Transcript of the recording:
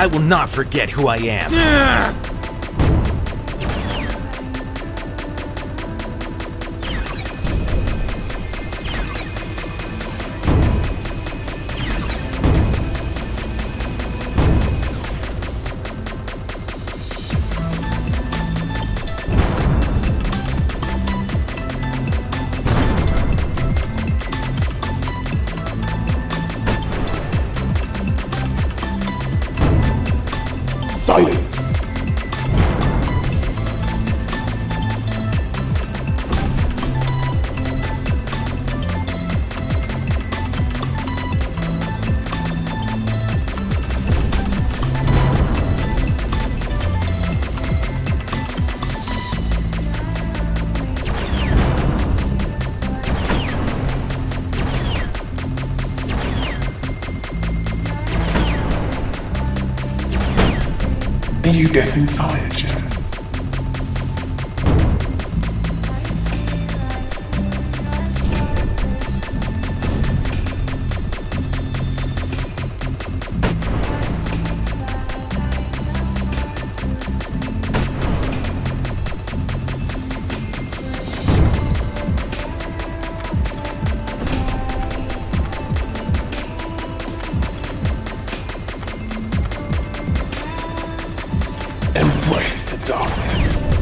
I will not forget who I am. Silence. You get inside, Chance. Embrace the darkness.